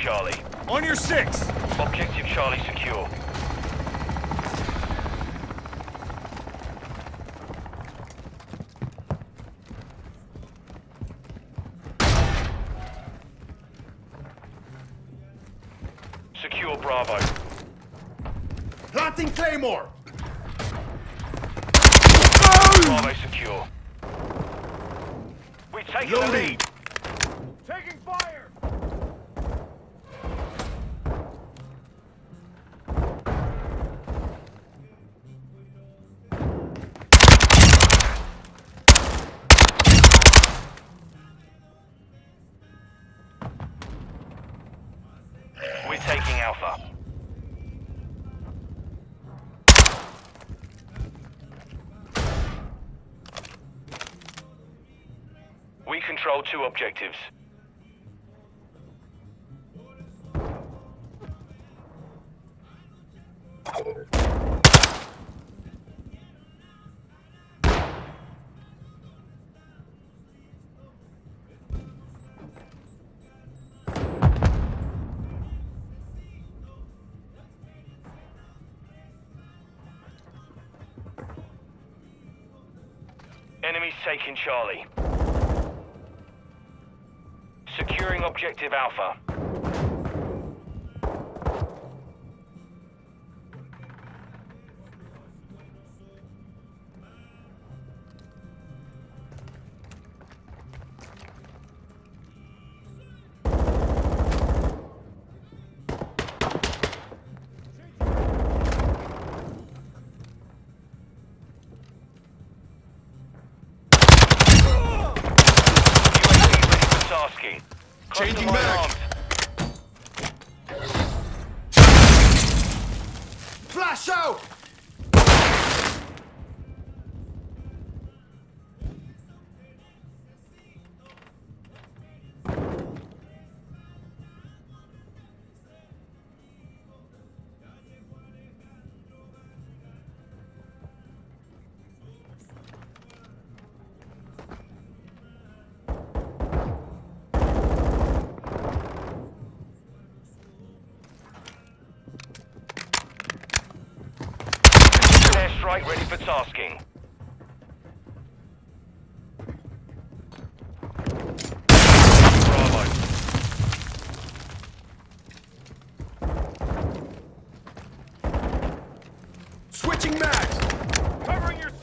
Charlie. On your 6. Objective Charlie secure. Secure Bravo. Planting Claymore! Bravo secure. We've taken the lead. Taking fire! We're taking Alpha. We control 2 objectives. Enemies taking Charlie. Securing objective Alpha. Changing back! Flash out! Right, ready for tasking. Bravo. Switching mags. Covering your 6.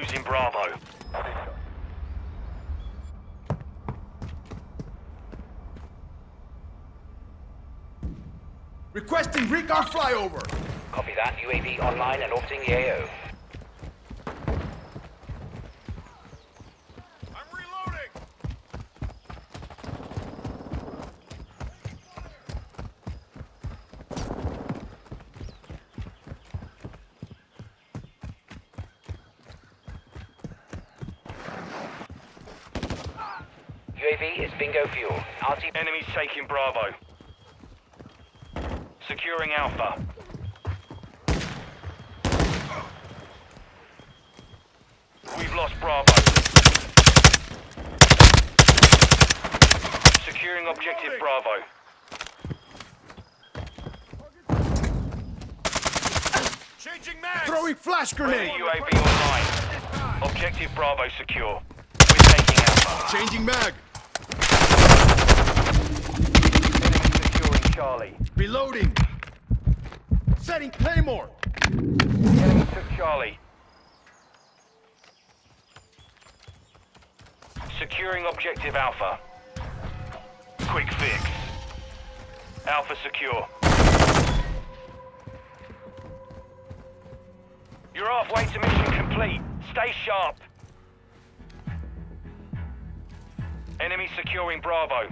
Losing Bravo. Requesting recon flyover. Copy that. UAV online and orbiting the AO. I'm reloading. UAV is bingo fuel. RT enemies taking Bravo. Securing Alpha. We've lost Bravo. Securing objective Bravo. Changing mags. Throwing flash grenade. UAV online. Objective Bravo secure. We're taking Alpha. Changing mag. Charlie. Reloading. Setting Claymore. Enemy took Charlie. Securing objective Alpha. Quick fix. Alpha secure. You're halfway to mission complete. Stay sharp. Enemy securing Bravo.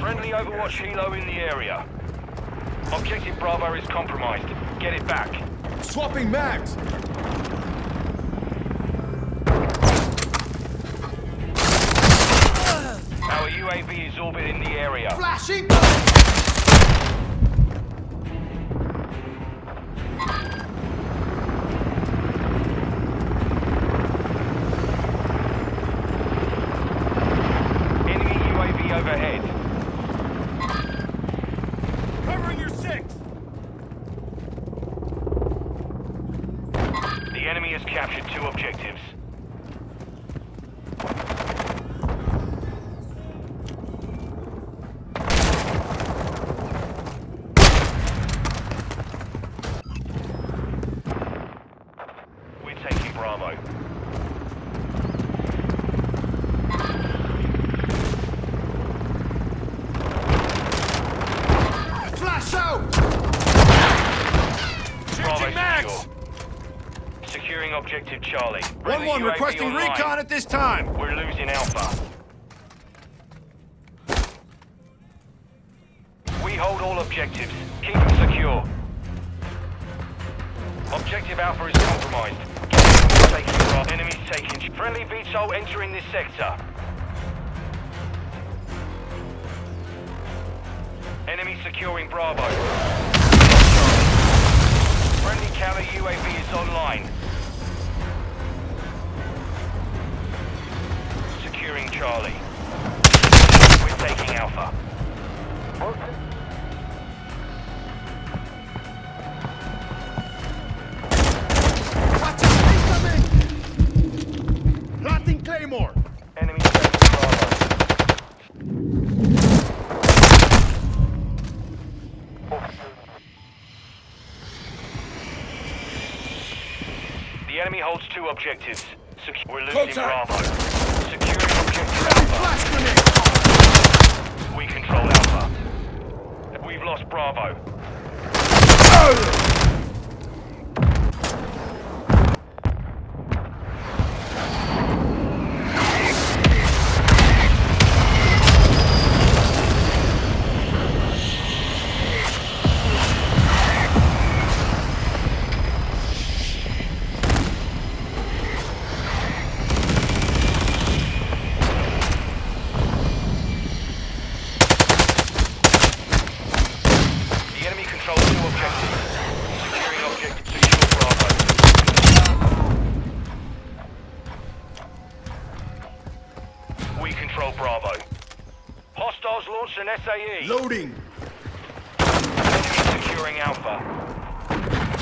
Friendly Overwatch Hilo in the area. Objective Bravo is compromised. Get it back. Swapping mags! UAV is orbiting the area. Flashing! Enemy UAV overhead. Covering your six! The enemy has captured two objectives. Taking Bravo. Flash out! Bravo Max. Secure. Securing objective Charlie. 1-1 requesting recon at this time. We're losing Alpha. We hold all objectives. Keep them secure. Objective Alpha is compromised. Enemies taking. Friendly VTOL entering this sector. Enemy securing Bravo. Friendly counter UAV is online. Securing Charlie. We're taking Alpha. Okay. More. Enemy Bravo. The enemy holds two objectives. We're losing Bravo. Securing objective Alpha. We control Alpha. We've lost Bravo. Oh! We control Bravo. Hostiles launched an SAE. Loading. Enemy securing Alpha.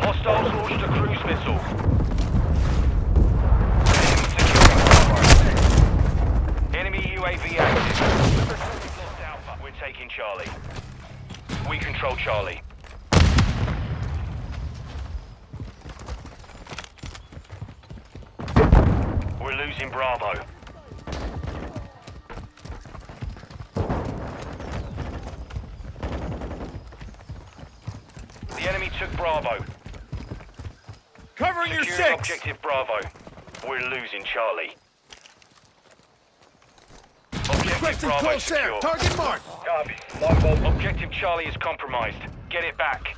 Hostiles launched a cruise missile. Enemy securing Bravo. Enemy UAV active. Lost Alpha. We're taking Charlie. We control Charlie. We're losing Bravo. The enemy took Bravo. Covering your six! Objective Bravo. We're losing Charlie. Objective Bravo secure. Target mark. Copy. Objective Charlie is compromised. Get it back.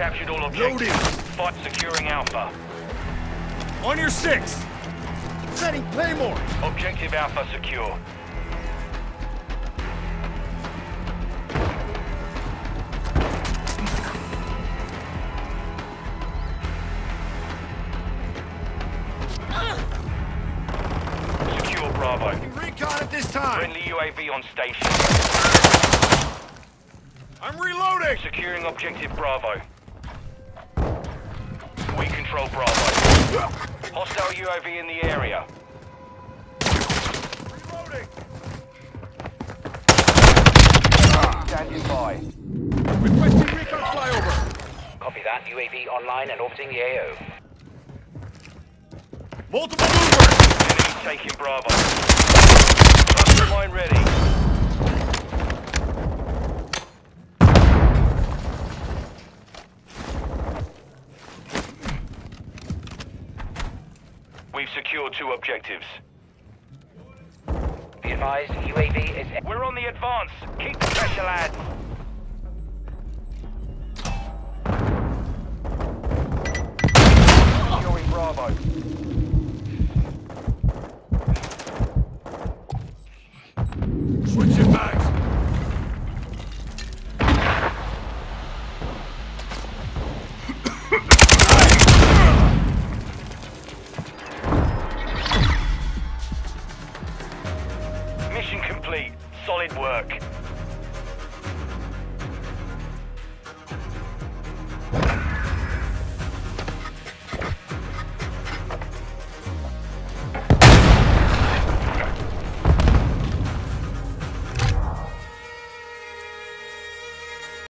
Captured all objectives. Loading. Bot securing Alpha. On your six. Setting Claymore. Objective Alpha secure. Secure Bravo. Recon at this time. Friendly UAV on station. I'm reloading. Securing objective Bravo. We control Bravo. Hostile UAV in the area. Reloading. Standing by. Requesting recon flyover. Copy that. UAV online and orbiting the AO. Multiple movers. Enemy taking Bravo. Cluster mine ready. We've secured two objectives. The Be advised, UAV is... We're on the advance. Keep the pressure, lads. Securing Bravo.